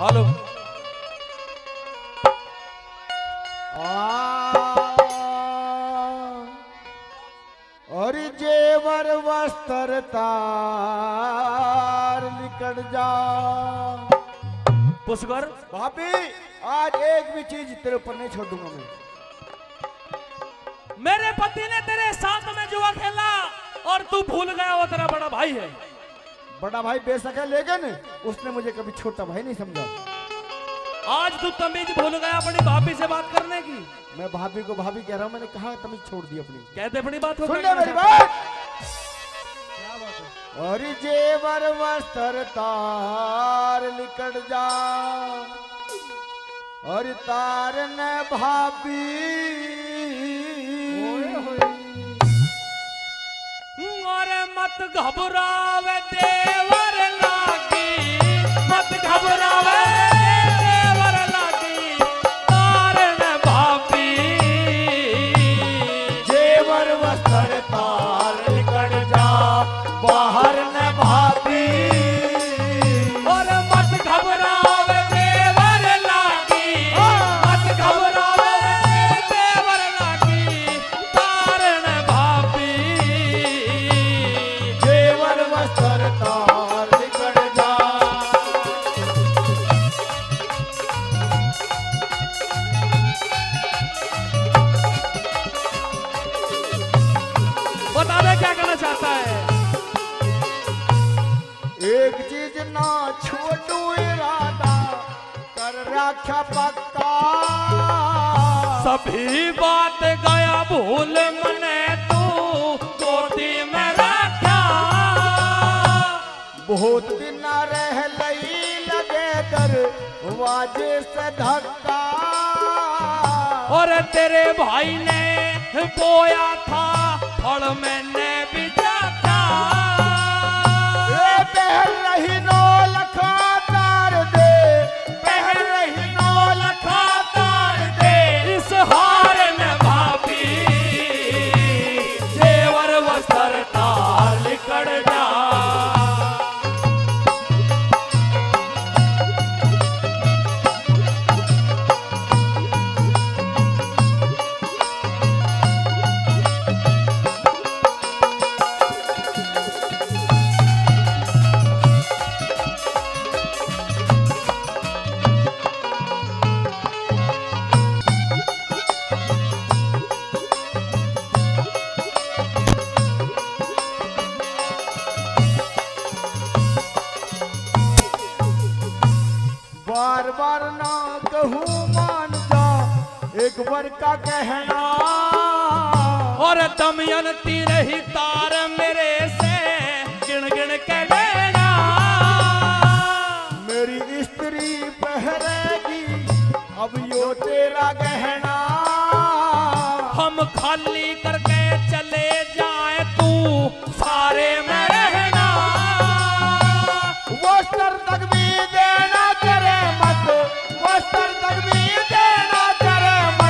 Hello और जेवर वस्त्र तार निकल जा पुष्कर भाभी आज एक भी चीज तेरे ऊपर नहीं छोड़ूंगा मैं। मेरे पति ने तेरे साथ में जुआ खेला और तू भूल गया वो तेरा बड़ा भाई है। बड़ा भाई बेशक है लेकिन उसने मुझे कभी छोटा भाई नहीं समझा। आज तू तमीज भूल गया अपनी भाभी से बात करने की। मैं भाभी को भाभी कह रहा हूँ, मैंने कहा तमीज छोड़ दी अपनी। कहते अपनी बात सुन ले मेरी बात। क्या बात है? और जेवर वस्त्र तार निकट जा और तार न भाभी मत घबरावे देवर लागी, मत घबरावे देवर लागी तार न भाभी। जेवर वस्त्र तार निकट जा बाहर न भाभी। और मत घबरावे देवर लागी, मत घबरावे देवर लागी तार न भाभी। रखा पक्का सभी बात गया भूल मने तू गोदी में रखा। बहुत दिन रह लई लगे कर वाजे से धक्का। और तेरे भाई ने बोया था फल मैंने भी जाता। रही नो लखा का कहना। और दमयंती रही तार मेरे से गिन गिन के लेना। मेरी स्त्री पहरेगी अब यो तेरा गहना। हम खाली करके चले जाए तू सारे में रहना। वस्त्र तक भी देना करे मत, वस्त्र तक भी देना करे मत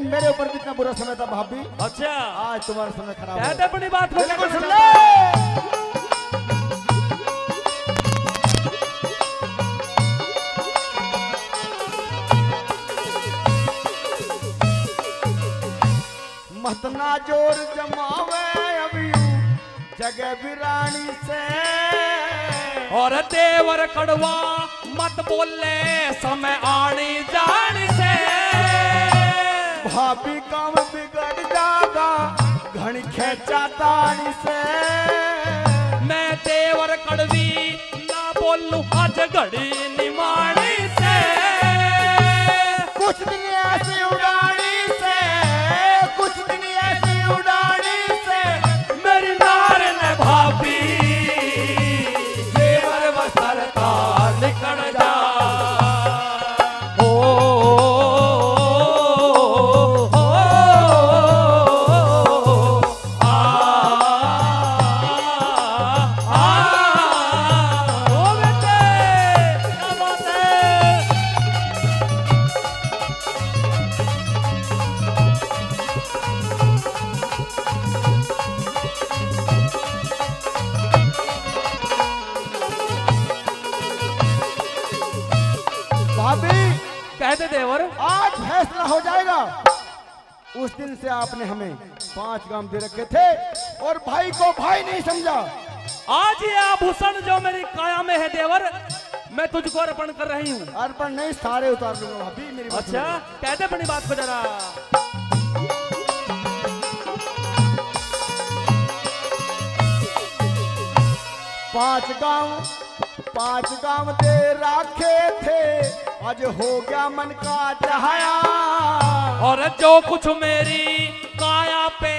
मेरे ऊपर भी इतना बुरा समय था भाभी। अच्छा आज तुम्हारा समय खराब है। अपनी बात सुन ले। मतना जोर जमावे अभी जगह बिरानी से। और देवर कड़वा मत बोले समय आनी जानी से। भाभी काम बिगड़ जाता घनी खेचाता से। मैं देवर कड़वी ना बोल बोलू आज घड़ी निमाड़ी से कुछ दिन ऐसी उड़ाड़ी से कुछ दिन ऐसी उड़ाड़ी से मेरी नार ने भाभी जेवर बसरता निकल जा देवर आज फैसला हो जाएगा। उस दिन से आपने हमें 5 गाम दे रखे थे और भाई को भाई नहीं समझा। आज ये आभूषण जो मेरी काया में है देवर, मैं तुझको अर्पण कर रही हूँ। अर्पण नहीं, सारे उतार लूंगा भाभी मेरी। अच्छा कह दे अपनी बात को जरा। पाँच गाँव दे रखे थे, आज हो गया मन का चाहया। और जो कुछ मेरी काया पे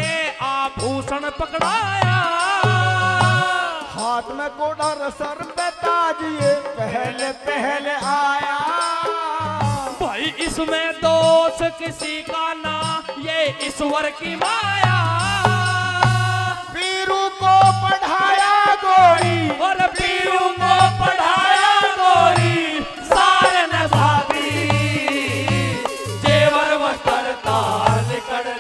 आभूषण पकड़ाया, हाथ में कोड़ा सर पे ताज ये पहले पहले आया। भाई इसमें दोष किसी का ना, ये ईश्वर की माया। पीरू को पढ़ाया गोरी और पीरू को पढ़ाया गोरी, निकल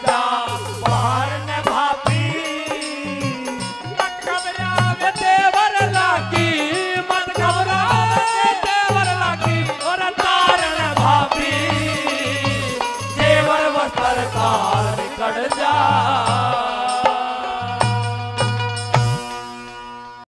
जा।